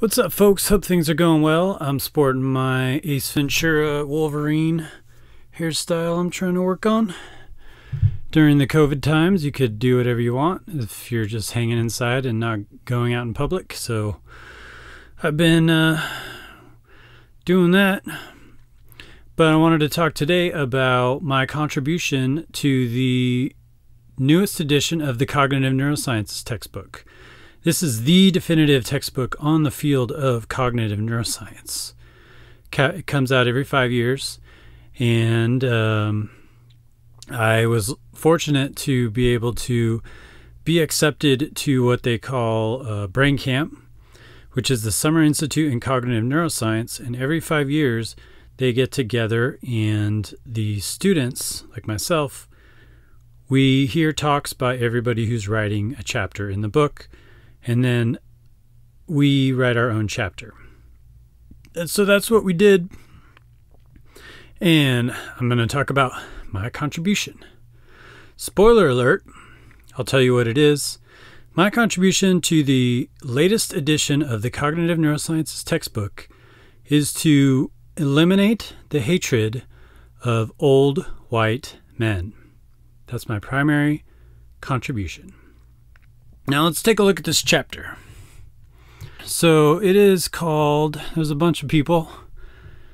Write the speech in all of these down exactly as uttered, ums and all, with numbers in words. What's up, folks? Hope things are going well. I'm sporting my Ace Ventura Wolverine hairstyle I'm trying to work on. During the COVID times, you could do whatever you want if you're just hanging inside and not going out in public. So I've been uh, doing that. But I wanted to talk today about my contribution to the newest edition of the Cognitive Neuroscience textbook. This is the definitive textbook on the field of cognitive neuroscience. It comes out every five years, and um, I was fortunate to be able to be accepted to what they call uh, Brain Camp, which is the Summer Institute in Cognitive Neuroscience, and every five years they get together, and the students, like myself, we hear talks by everybody who's writing a chapter in the book, and then we write our own chapter. And so that's what we did. And I'm going to talk about my contribution. Spoiler alert, I'll tell you what it is. My contribution to the latest edition of the Cognitive Neurosciences textbook is to eliminate the hatred of old white men. That's my primary contribution. Now let's take a look at this chapter. So it is called, there's a bunch of people,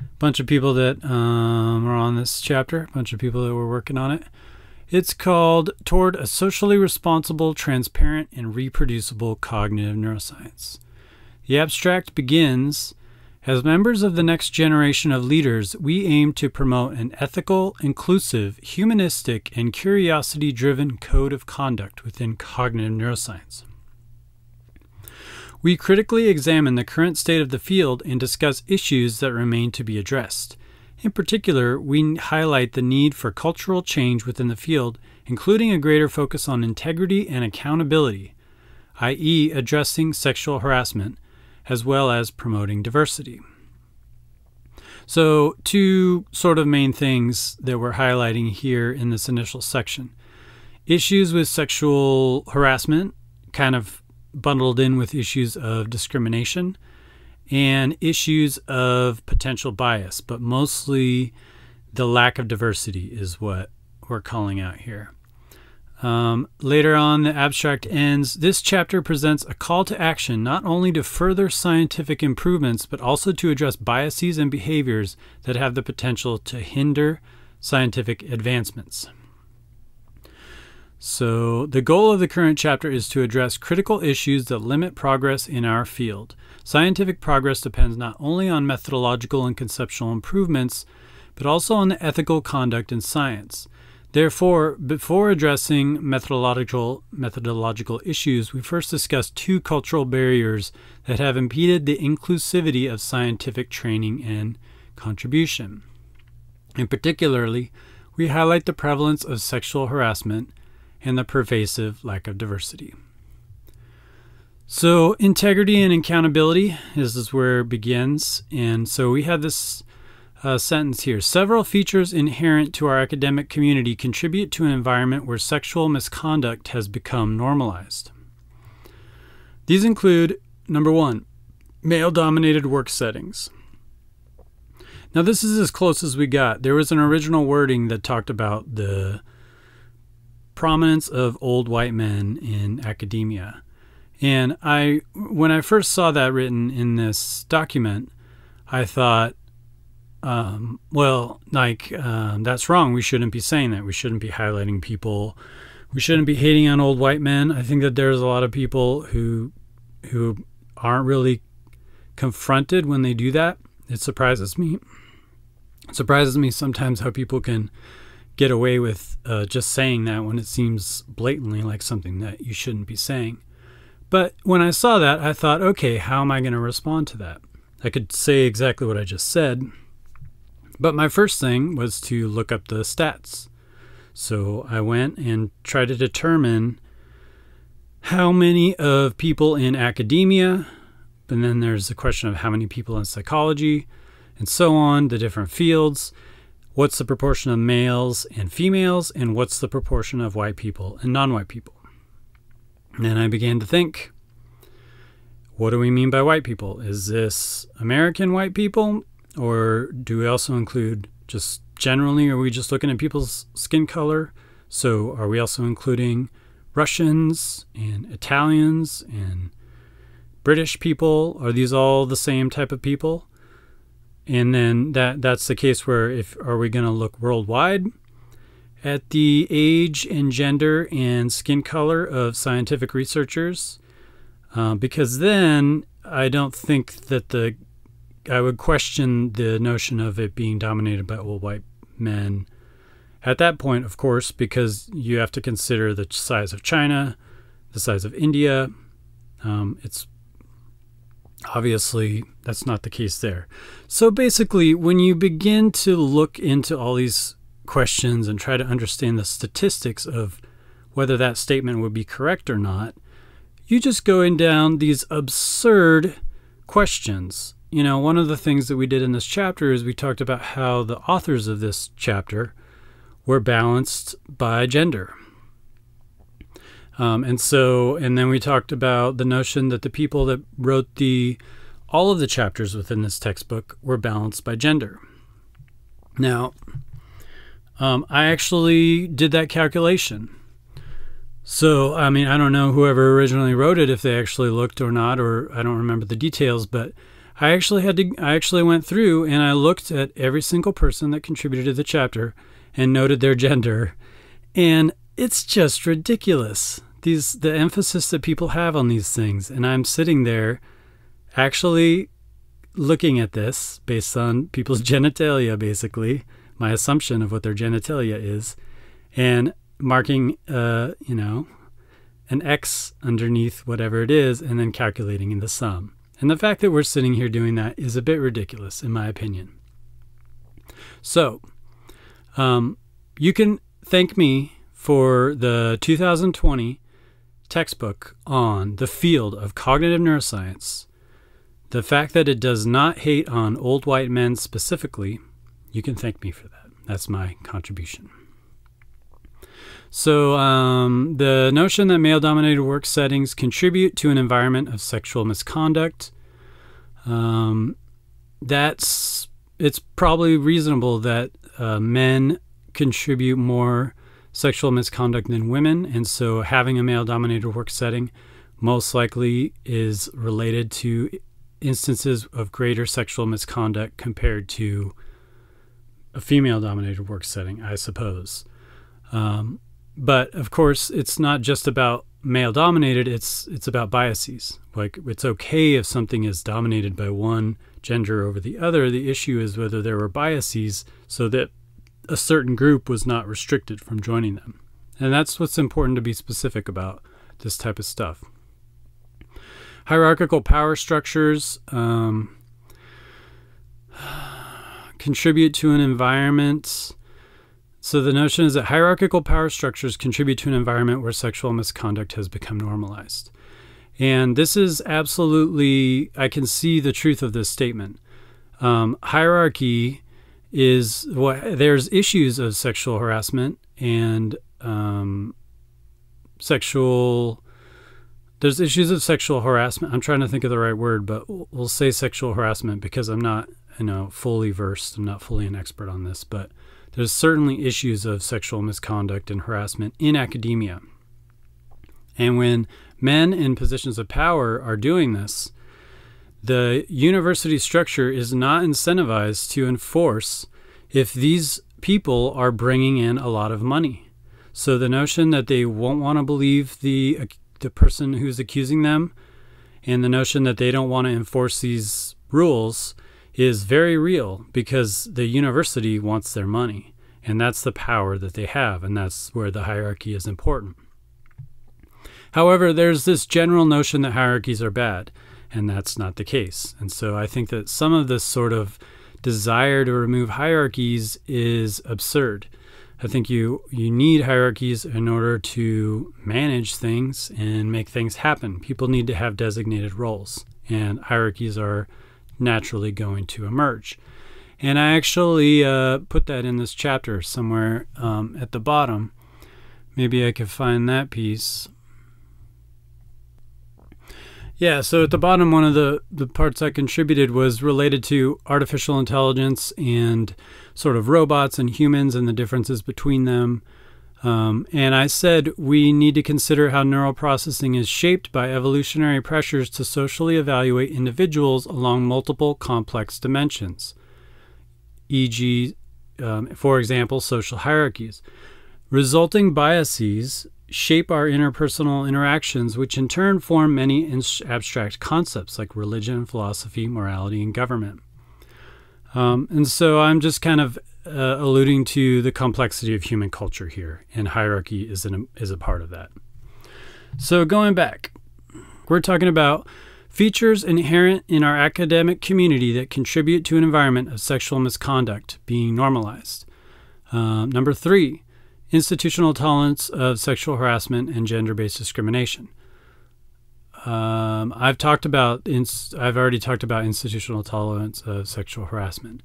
a bunch of people that um, are on this chapter, a bunch of people that were working on it. It's called Toward a Socially Responsible, Transparent, and Reproducible Cognitive Neuroscience. The abstract begins, as members of the next generation of leaders, we aim to promote an ethical, inclusive, humanistic, and curiosity-driven code of conduct within cognitive neuroscience. We critically examine the current state of the field and discuss issues that remain to be addressed. In particular, we highlight the need for cultural change within the field, including a greater focus on integrity and accountability, that is addressing sexual harassment, as well as promoting diversity. So two sort of main things that we're highlighting here in this initial section. Issues with sexual harassment, kind of bundled in with issues of discrimination, and issues of potential bias, but mostly the lack of diversity is what we're calling out here. Um, later on, the abstract ends. This chapter presents a call to action not only to further scientific improvements, but also to address biases and behaviors that have the potential to hinder scientific advancements. So the goal of the current chapter is to address critical issues that limit progress in our field. Scientific progress depends not only on methodological and conceptual improvements, but also on the ethical conduct in science. Therefore, before addressing methodological, methodological issues, we first discussed two cultural barriers that have impeded the inclusivity of scientific training and contribution. And particularly, we highlight the prevalence of sexual harassment and the pervasive lack of diversity. So integrity and accountability, this is where it begins. And so we have this Uh, sentence here. Several features inherent to our academic community contribute to an environment where sexual misconduct has become normalized. These include, number one, male-dominated work settings. Now this is as close as we got. There was an original wording that talked about the prominence of old white men in academia. And I, when I first saw that written in this document, I thought, Um, well, like, um, that's wrong. We shouldn't be saying that. We shouldn't be highlighting people. We shouldn't be hating on old white men. I think that there's a lot of people who, who aren't really confronted when they do that. It surprises me. It surprises me sometimes how people can get away with uh, just saying that when it seems blatantly like something that you shouldn't be saying. But when I saw that, I thought, okay, how am I going to respond to that? I could say exactly what I just said. But my first thing was to look up the stats. So I went and tried to determine how many of people in academia, and then there's the question of how many people in psychology, and so on, the different fields, what's the proportion of males and females, and what's the proportion of white people and non-white people. And then I began to think, What do we mean by white people? Is this American white people, or do we also include just generally, are we just looking at people's skin color? So are we also including Russians and Italians and British people? Are these all the same type of people? And then that that's the case where if are we going to look worldwide at the age and gender and skin color of scientific researchers? Uh, because then I don't think that the I would question the notion of it being dominated by old white men at that point, of course, because you have to consider the size of China, the size of India. Um, it's obviously that's not the case there. So basically, when you begin to look into all these questions and try to understand the statistics of whether that statement would be correct or not, you just go in down these absurd questions. You know, one of the things that we did in this chapter is we talked about how the authors of this chapter were balanced by gender. Um, and so, and then we talked about the notion that the people that wrote the, all of the chapters within this textbook were balanced by gender. Now, um, I actually did that calculation. So, I mean, I don't know whoever originally wrote it, if they actually looked or not, or I don't remember the details, but I actually had to, I actually went through and I looked at every single person that contributed to the chapter and noted their gender. And it's just ridiculous, these the emphasis that people have on these things. And I'm sitting there actually looking at this based on people's genitalia, basically, my assumption of what their genitalia is, and marking, uh, you know, an X underneath whatever it is, and then calculating in the sum. And the fact that we're sitting here doing that is a bit ridiculous, in my opinion. So, um, you can thank me for the two thousand twenty textbook on the field of cognitive neuroscience. The fact that it does not hate on old white men specifically, you can thank me for that. That's my contribution. So um, the notion that male-dominated work settings contribute to an environment of sexual misconduct, um, that's it's probably reasonable that uh, men contribute more sexual misconduct than women, and so having a male-dominated work setting most likely is related to instances of greater sexual misconduct compared to a female-dominated work setting, I suppose. Um, but of course, it's not just about male-dominated, it's it's about biases. Like, it's okay if something is dominated by one gender over the other. The issue is whether there were biases so that a certain group was not restricted from joining them. And that's what's important to be specific about this type of stuff. Hierarchical power structures um, contribute to an environment. So the notion is that hierarchical power structures contribute to an environment where sexual misconduct has become normalized. And this is absolutely, I can see the truth of this statement. Um, hierarchy is what, there's issues of sexual harassment and um, sexual, there's issues of sexual harassment. I'm trying to think of the right word, but we'll say sexual harassment because I'm not, you know, fully versed. I'm not fully an expert on this, but there's certainly issues of sexual misconduct and harassment in academia. And when men in positions of power are doing this, the university structure is not incentivized to enforce if these people are bringing in a lot of money. So the notion that they won't want to believe the, the person who's accusing them, and the notion that they don't want to enforce these rules, is very real because the university wants their money. And that's the power that they have, and that's where the hierarchy is important. However, there's this general notion that hierarchies are bad. And that's not the case. And so I think that some of this sort of desire to remove hierarchies is absurd. I think you, you need hierarchies in order to manage things and make things happen. People need to have designated roles, and hierarchies are naturally going to emerge. And I actually uh, put that in this chapter somewhere um, at the bottom. Maybe I could find that piece. Yeah, so at the bottom, one of the, the parts I contributed was related to artificial intelligence and sort of robots and humans and the differences between them. Um, and I said we need to consider how neural processing is shaped by evolutionary pressures to socially evaluate individuals along multiple complex dimensions, for example, um, for example, social hierarchies. Resulting biases shape our interpersonal interactions, which in turn form many abstract concepts like religion, philosophy, morality, and government. Um, and so I'm just kind of uh, alluding to the complexity of human culture here, and hierarchy is, an, is a part of that. So going back, we're talking about features inherent in our academic community that contribute to an environment of sexual misconduct being normalized. Um, number three, institutional tolerance of sexual harassment and gender-based discrimination. Um, I've talked about, ins I've already talked about institutional tolerance of sexual harassment.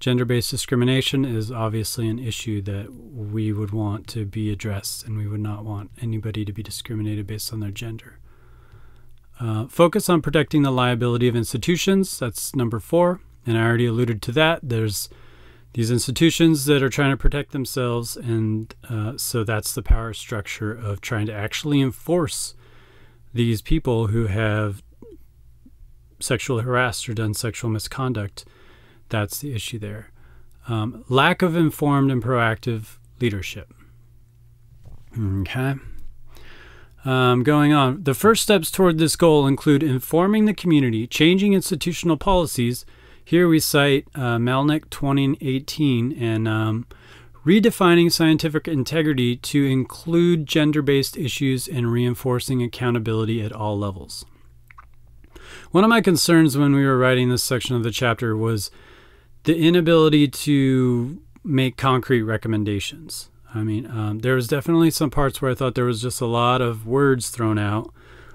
Gender-based discrimination is obviously an issue that we would want to be addressed, and we would not want anybody to be discriminated based on their gender. Uh, focus on protecting the liability of institutions. That's number four, and I already alluded to that. There's these institutions that are trying to protect themselves, and uh, so that's the power structure of trying to actually enforce these people who have sexually harassed or done sexual misconduct. That's the issue there. Um, lack of informed and proactive leadership. Okay. Um, going on, the first steps toward this goal include informing the community, changing institutional policies. Here we cite uh, Melnick twenty eighteen, and um, redefining scientific integrity to include gender-based issues and reinforcing accountability at all levels. One of my concerns when we were writing this section of the chapter was the inability to make concrete recommendations. I mean, um, there was definitely some parts where I thought there was just a lot of words thrown out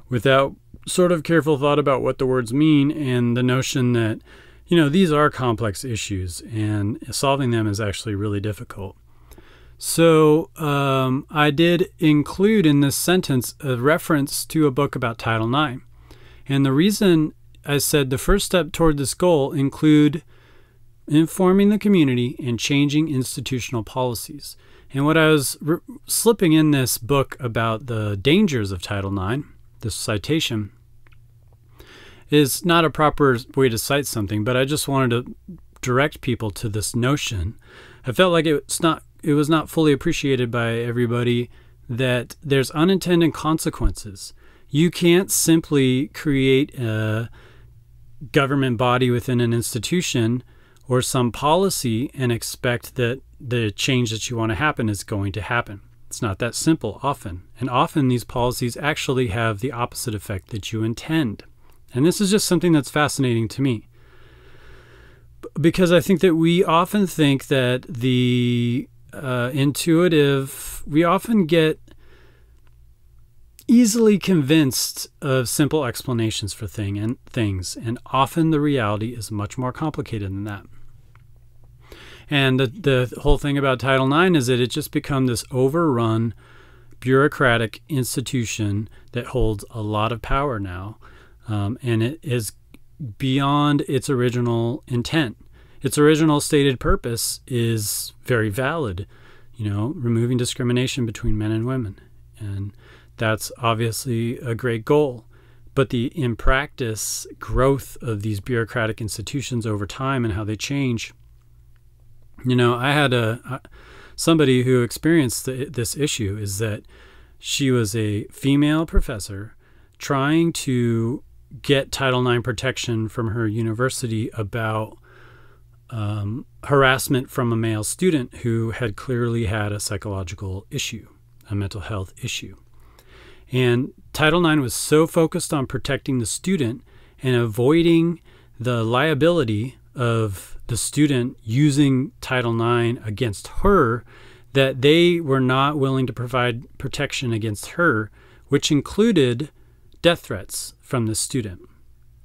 without sort of careful thought about what the words mean, and the notion that, you know, these are complex issues and solving them is actually really difficult. So um, I did include in this sentence a reference to a book about Title nine. And the reason I said the first step toward this goal include informing the community and changing institutional policies. And what I was slipping in this book about the dangers of Title nine, this citation, is not a proper way to cite something, but I just wanted to direct people to this notion. I felt like it's not, it was not fully appreciated by everybody, that there's unintended consequences. You can't simply create a government body within an institution or some policy and expect that the change that you want to happen is going to happen. It's not that simple often. And often these policies actually have the opposite effect that you intend. And this is just something that's fascinating to me, because I think that we often think that the uh, intuitive, we often get easily convinced of simple explanations for thing and things. And often the reality is much more complicated than that. And the, the whole thing about Title nine is that it just become this overrun bureaucratic institution that holds a lot of power now. Um, and it is beyond its original intent. Its original stated purpose is very valid, you know, removing discrimination between men and women. And that's obviously a great goal. But the, in practice, growth of these bureaucratic institutions over time and how they change. You know, I had a, somebody who experienced the, this issue is that she was a female professor trying to get Title nine protection from her university about um, harassment from a male student who had clearly had a psychological issue, a mental health issue. And Title nine was so focused on protecting the student and avoiding the liability of the student using Title nine against her that they were not willing to provide protection against her, which included death threats from the student.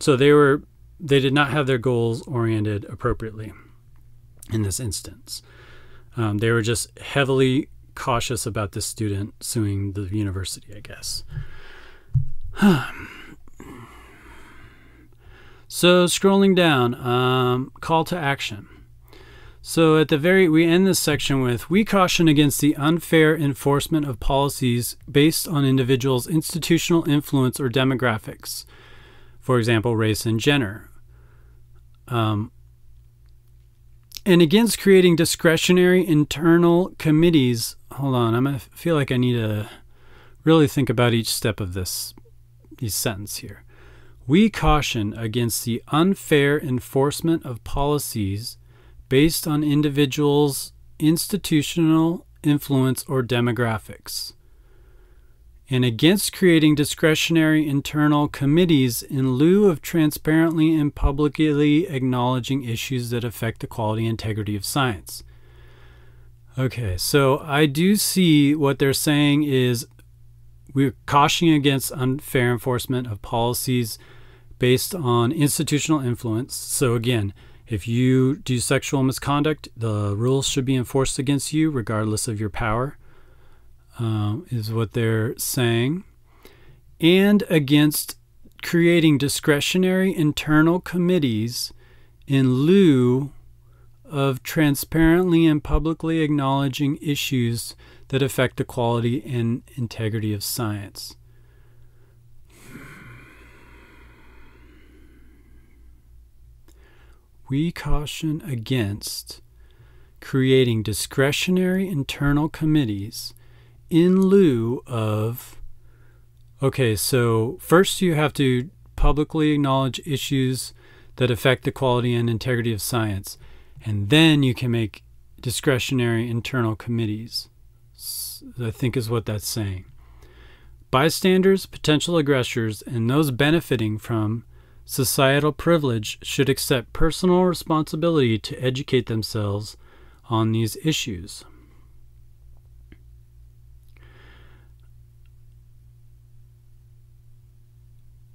So they were, they did not have their goals oriented appropriately in this instance. Um, they were just heavily cautious about this student suing the university, I guess. So scrolling down, um, call to action. So at the very, we end this section with, we caution against the unfair enforcement of policies based on individuals' institutional influence or demographics, for example, race and gender, um, and against creating discretionary internal committees. Hold on, I'm gonna feel like I need to really think about each step of this, these sentences here. We caution against the unfair enforcement of policies based on individuals' institutional influence or demographics, and against creating discretionary internal committees in lieu of transparently and publicly acknowledging issues that affect the quality and integrity of science. Okay, so I do see what they're saying is we're cautioning against unfair enforcement of policies based on institutional influence. So again, if you do sexual misconduct, the rules should be enforced against you regardless of your power, um, is what they're saying. And against creating discretionary internal committees in lieu of transparently and publicly acknowledging issues that affect the quality and integrity of science. We caution against creating discretionary internal committees in lieu of, okay, so first you have to publicly acknowledge issues that affect the quality and integrity of science, and then you can make discretionary internal committees, I think is what that's saying. Bystanders, potential aggressors, and those benefiting from societal privilege should accept personal responsibility to educate themselves on these issues.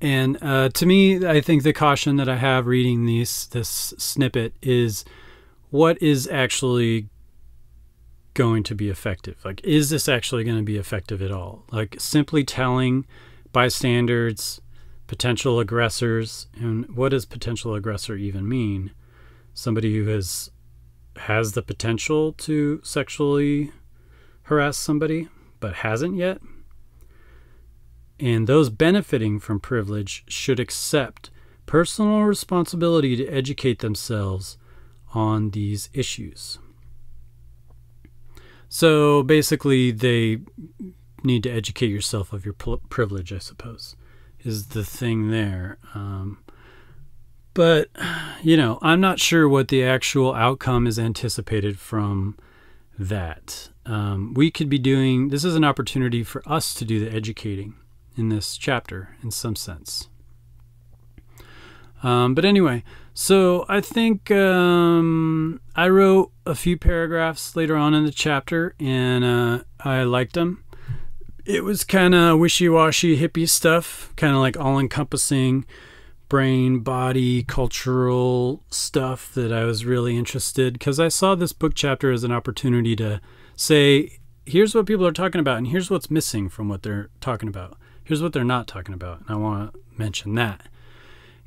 And uh, to me, I think the caution that I have reading these, this snippet is what is actually going to be effective? Like, is this actually going to be effective at all? Like, simply telling bystanders, potential aggressors, and what does potential aggressor even mean? Somebody who has has the potential to sexually harass somebody but hasn't yet. And those benefiting from privilege should accept personal responsibility to educate themselves on these issues. So basically they need to educate yourself of your privilege, I suppose, is the thing there. Um, but, you know, I'm not sure what the actual outcome is anticipated from that. Um, we could be doing, this is an opportunity for us to do the educating in this chapter in some sense. Um, but anyway, so I think um, I wrote a few paragraphs later on in the chapter, and uh, I liked them. It was kind of wishy-washy hippie stuff, kind of like all-encompassing brain, body, cultural stuff that I was really interested, because I saw this book chapter as an opportunity to say, here's what people are talking about, and here's what's missing from what they're talking about. Here's what they're not talking about, and I want to mention that.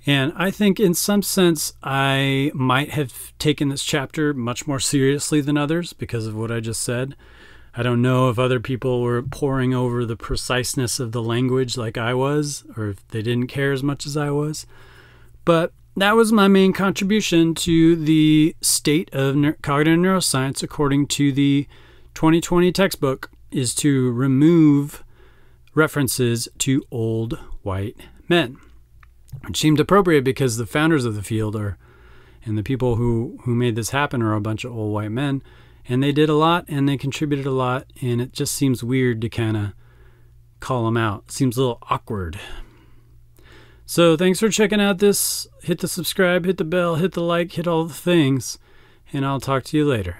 And I think in some sense I might have taken this chapter much more seriously than others because of what I just said. I don't know if other people were poring over the preciseness of the language like I was, or if they didn't care as much as I was. But that was my main contribution to the state of ne- cognitive neuroscience according to the twenty twenty textbook, is to remove references to old white men, which seemed appropriate because the founders of the field are, and the people who, who made this happen are a bunch of old white men. And they did a lot, and they contributed a lot, and it just seems weird to kind of call them out. It seems a little awkward. So thanks for checking out this. Hit the subscribe, hit the bell, hit the like, hit all the things, and I'll talk to you later.